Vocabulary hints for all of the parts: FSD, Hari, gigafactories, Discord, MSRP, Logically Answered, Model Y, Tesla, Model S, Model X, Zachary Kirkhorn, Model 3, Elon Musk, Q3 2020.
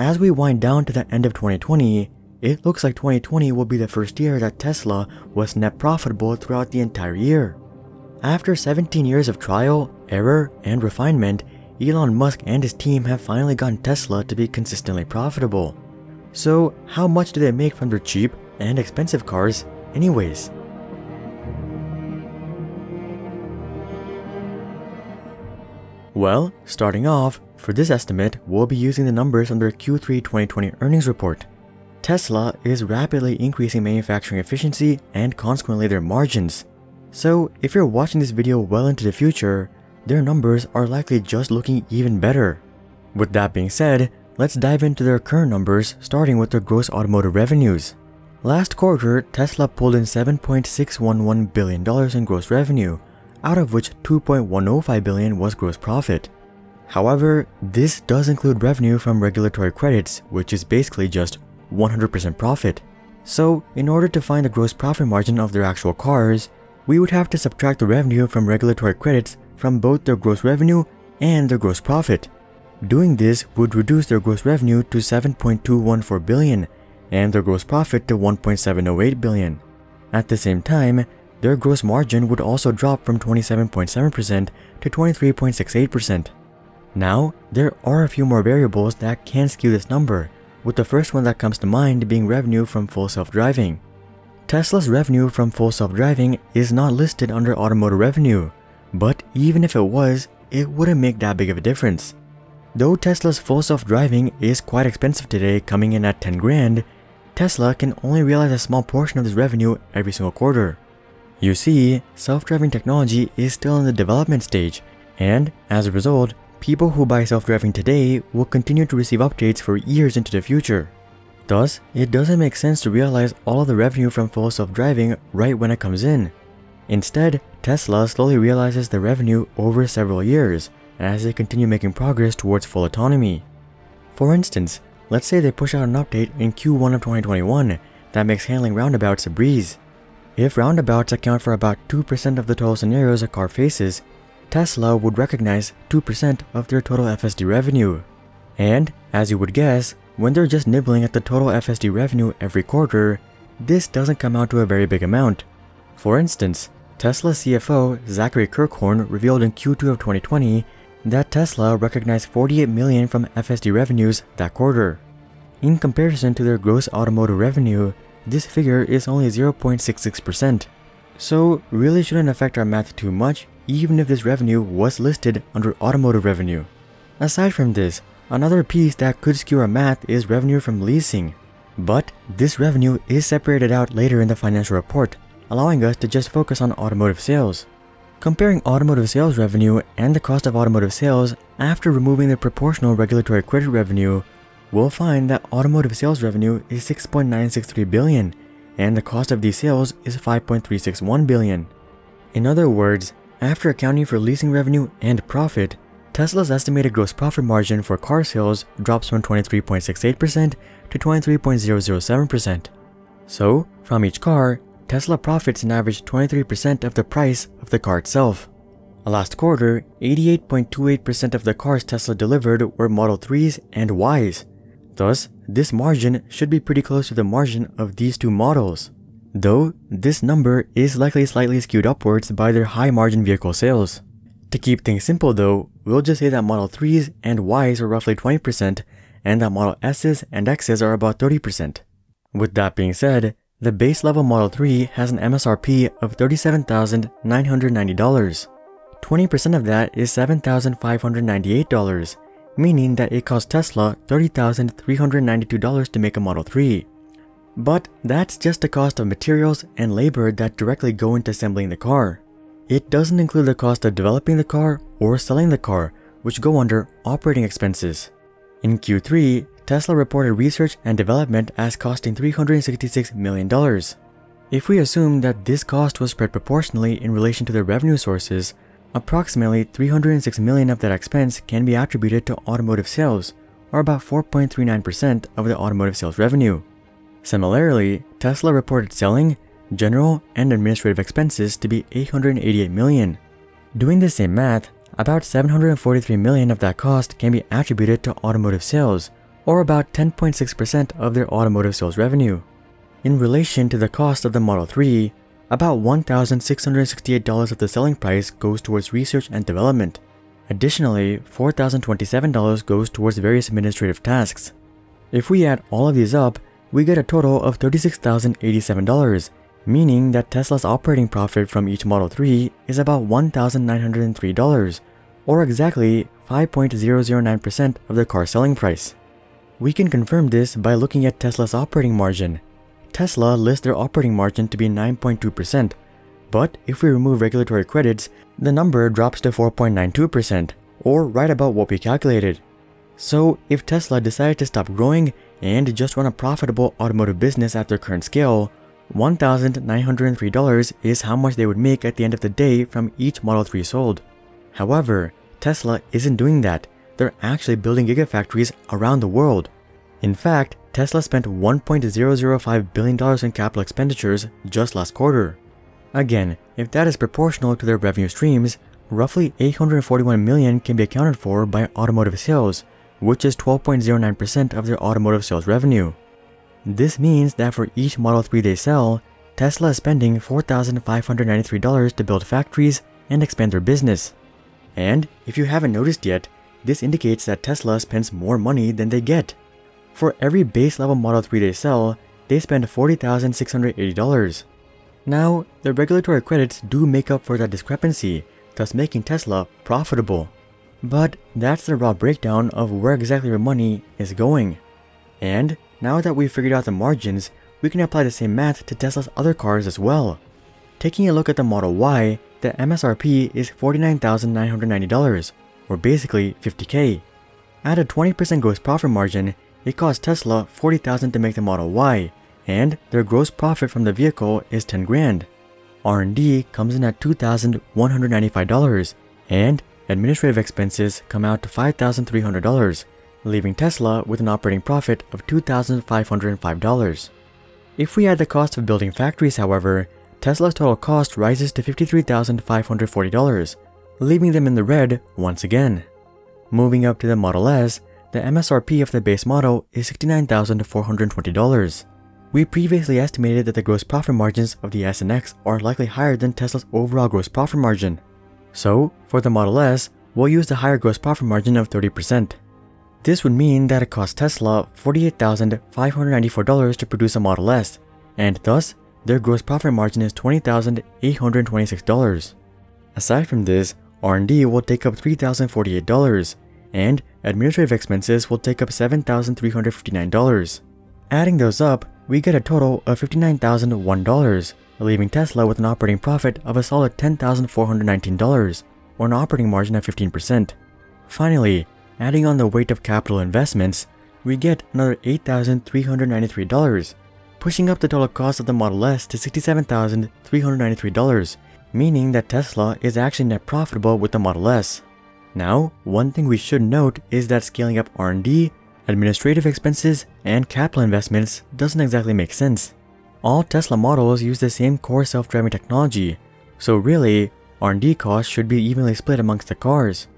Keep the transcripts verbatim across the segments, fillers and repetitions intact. As we wind down to the end of twenty twenty, it looks like twenty twenty will be the first year that Tesla was net profitable throughout the entire year. After seventeen years of trial, error, and refinement, Elon Musk and his team have finally gotten Tesla to be consistently profitable. So, how much do they make from their cheap and expensive cars, anyways? Well, starting off, for this estimate, we'll be using the numbers from their Q three twenty twenty earnings report. Tesla is rapidly increasing manufacturing efficiency and consequently their margins. So, if you're watching this video well into the future, their numbers are likely just looking even better. With that being said, let's dive into their current numbers, starting with their gross automotive revenues. Last quarter, Tesla pulled in seven point six one one billion dollars in gross revenue, out of which two point one zero five billion dollars was gross profit. However, this does include revenue from regulatory credits, which is basically just one hundred percent profit. So, in order to find the gross profit margin of their actual cars, we would have to subtract the revenue from regulatory credits from both their gross revenue and their gross profit. Doing this would reduce their gross revenue to seven point two one four billion dollars and their gross profit to one point seven zero eight billion dollars. At the same time, their gross margin would also drop from twenty-seven point seven percent to twenty-three point six eight percent. Now, there are a few more variables that can skew this number, with the first one that comes to mind being revenue from full self-driving. Tesla's revenue from full self-driving is not listed under automotive revenue, but even if it was, it wouldn't make that big of a difference. Though Tesla's full self-driving is quite expensive today, coming in at ten grand, Tesla can only realize a small portion of this revenue every single quarter. You see, self-driving technology is still in the development stage, and as a result, people who buy self-driving today will continue to receive updates for years into the future. Thus, it doesn't make sense to realize all of the revenue from full self-driving right when it comes in. Instead, Tesla slowly realizes the revenue over several years as they continue making progress towards full autonomy. For instance, let's say they push out an update in Q one of twenty twenty-one that makes handling roundabouts a breeze. If roundabouts account for about two percent of the total scenarios a car faces, Tesla would recognize two percent of their total F S D revenue. And, as you would guess, when they're just nibbling at the total F S D revenue every quarter, this doesn't come out to a very big amount. For instance, Tesla C F O Zachary Kirkhorn revealed in Q two of twenty twenty that Tesla recognized forty-eight million dollars from F S D revenues that quarter. In comparison to their gross automotive revenue, this figure is only zero point six six percent. So, really shouldn't affect our math too much, even if this revenue was listed under automotive revenue. Aside from this, another piece that could skew our math is revenue from leasing. But this revenue is separated out later in the financial report, allowing us to just focus on automotive sales. Comparing automotive sales revenue and the cost of automotive sales after removing the proportional regulatory credit revenue, we'll find that automotive sales revenue is six point nine six three billion dollars and the cost of these sales is five point three six one billion dollars. In other words, after accounting for leasing revenue and profit, Tesla's estimated gross profit margin for car sales drops from twenty-three point six eight percent to twenty-three point zero zero seven percent. So, from each car, Tesla profits an average twenty-three percent of the price of the car itself. Last quarter, eighty-eight point two eight percent of the cars Tesla delivered were Model threes and Ys. Thus, this margin should be pretty close to the margin of these two models. Though, this number is likely slightly skewed upwards by their high-margin vehicle sales. To keep things simple though, we'll just say that Model threes and Ys are roughly twenty percent, and that Model S's and X's are about thirty percent. With that being said, the base level Model three has an M S R P of thirty-seven thousand nine hundred ninety dollars. twenty percent of that is seven thousand five hundred ninety-eight dollars, meaning that it costs Tesla thirty thousand three hundred ninety-two dollars to make a Model three. But that's just the cost of materials and labor that directly go into assembling the car. It doesn't include the cost of developing the car or selling the car, which go under operating expenses. In Q three, Tesla reported research and development as costing three hundred sixty-six million dollars. If we assume that this cost was spread proportionally in relation to their revenue sources, approximately three hundred six million dollars of that expense can be attributed to automotive sales, or about four point three nine percent of the automotive sales revenue. Similarly, Tesla reported selling, general, and administrative expenses to be eight hundred eighty-eight million dollars. Doing the same math, about seven hundred forty-three million dollars of that cost can be attributed to automotive sales, or about ten point six percent of their automotive sales revenue. In relation to the cost of the Model three, about one thousand six hundred sixty-eight dollars of the selling price goes towards research and development. Additionally, four thousand twenty-seven dollars goes towards various administrative tasks. If we add all of these up, we get a total of thirty-six thousand eighty-seven dollars, meaning that Tesla's operating profit from each Model three is about one thousand nine hundred three dollars, or exactly five point zero zero nine percent of the car selling price. We can confirm this by looking at Tesla's operating margin. Tesla lists their operating margin to be nine point two percent, but if we remove regulatory credits, the number drops to four point nine two percent, or right about what we calculated. So if Tesla decided to stop growing and just run a profitable automotive business at their current scale, one thousand nine hundred three dollars is how much they would make at the end of the day from each Model three sold. However, Tesla isn't doing that. They're actually building gigafactories around the world. In fact, Tesla spent one point zero zero five billion dollars in capital expenditures just last quarter. Again, if that is proportional to their revenue streams, roughly eight hundred forty-one million dollars can be accounted for by automotive sales, which is twelve point zero nine percent of their automotive sales revenue. This means that for each Model three they sell, Tesla is spending four thousand five hundred ninety-three dollars to build factories and expand their business. And if you haven't noticed yet, this indicates that Tesla spends more money than they get. For every base level Model three they sell, they spend forty thousand six hundred eighty dollars. Now, the regulatory credits do make up for that discrepancy, thus making Tesla profitable. But that's the raw breakdown of where exactly your money is going. And now that we've figured out the margins, we can apply the same math to Tesla's other cars as well. Taking a look at the Model Y, the M S R P is forty-nine thousand nine hundred ninety dollars, or basically fifty K. At a twenty percent gross profit margin, it cost Tesla forty thousand dollars to make the Model Y, and their gross profit from the vehicle is ten grand. R and D comes in at two thousand one hundred ninety-five dollars, and administrative expenses come out to five thousand three hundred dollars, leaving Tesla with an operating profit of two thousand five hundred five dollars. If we add the cost of building factories, however, Tesla's total cost rises to fifty-three thousand five hundred forty dollars, leaving them in the red once again. Moving up to the Model S, the M S R P of the base model is sixty-nine thousand four hundred twenty dollars. We previously estimated that the gross profit margins of the S and X are likely higher than Tesla's overall gross profit margin. So, for the Model S, we'll use the higher gross profit margin of thirty percent. This would mean that it costs Tesla forty-eight thousand five hundred ninety-four dollars to produce a Model S, and thus, their gross profit margin is twenty thousand eight hundred twenty-six dollars. Aside from this, R and D will take up three thousand forty-eight dollars, and administrative expenses will take up seven thousand three hundred fifty-nine dollars. Adding those up, we get a total of fifty-nine thousand one dollars, leaving Tesla with an operating profit of a solid ten thousand four hundred nineteen dollars, or an operating margin of fifteen percent. Finally, adding on the weight of capital investments, we get another eight thousand three hundred ninety-three dollars, pushing up the total cost of the Model S to sixty-seven thousand three hundred ninety-three dollars, meaning that Tesla is actually net profitable with the Model S. Now, one thing we should note is that scaling up R and D, administrative expenses, and capital investments doesn't exactly make sense. All Tesla models use the same core self-driving technology, so really, R and D costs should be evenly split amongst the cars.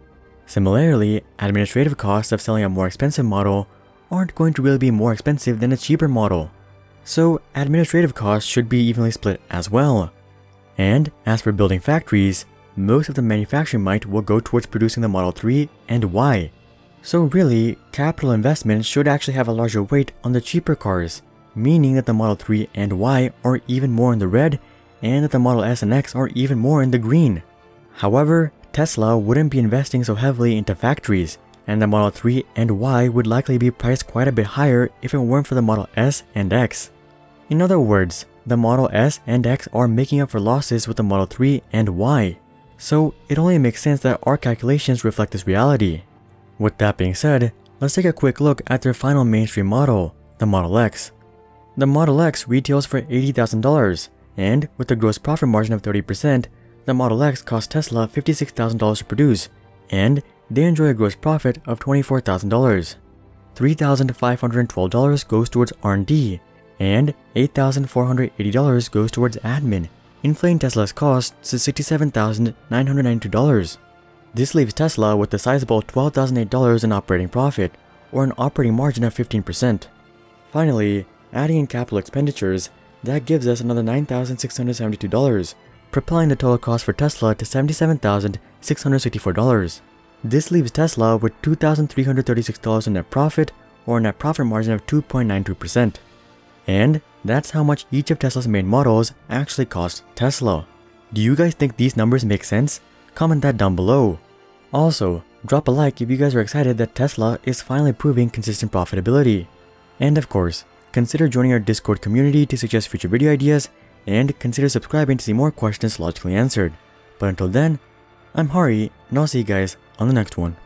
Similarly, administrative costs of selling a more expensive model aren't going to really be more expensive than a cheaper model, so administrative costs should be evenly split as well. And as for building factories, most of the manufacturing might will go towards producing the Model three and Y. So really, capital investment should actually have a larger weight on the cheaper cars, meaning that the Model three and Y are even more in the red, and that the Model S and X are even more in the green. However, Tesla wouldn't be investing so heavily into factories, and the Model three and Y would likely be priced quite a bit higher if it weren't for the Model S and X. In other words, the Model S and X are making up for losses with the Model three and Y, so it only makes sense that our calculations reflect this reality. With that being said, let's take a quick look at their final mainstream model, the Model X. The Model X retails for eighty thousand dollars, and with a gross profit margin of thirty percent, the Model X costs Tesla fifty-six thousand dollars to produce, and they enjoy a gross profit of twenty-four thousand dollars. three thousand five hundred twelve dollars goes towards R and D, and eight thousand four hundred eighty dollars goes towards admin, inflating Tesla's costs to sixty-seven thousand nine hundred ninety-two dollars. This leaves Tesla with a sizable twelve thousand eight dollars in operating profit, or an operating margin of fifteen percent. Finally, adding in capital expenditures, that gives us another nine thousand six hundred seventy-two dollars, propelling the total cost for Tesla to seventy-seven thousand six hundred sixty-four dollars. This leaves Tesla with two thousand three hundred thirty-six dollars in net profit, or a net profit margin of two point nine two percent. And that's how much each of Tesla's main models actually cost Tesla. Do you guys think these numbers make sense? Comment that down below. Also, drop a like if you guys are excited that Tesla is finally proving consistent profitability. And of course, consider joining our Discord community to suggest future video ideas, and consider subscribing to see more questions logically answered. But until then, I'm Hari, and I'll see you guys on the next one.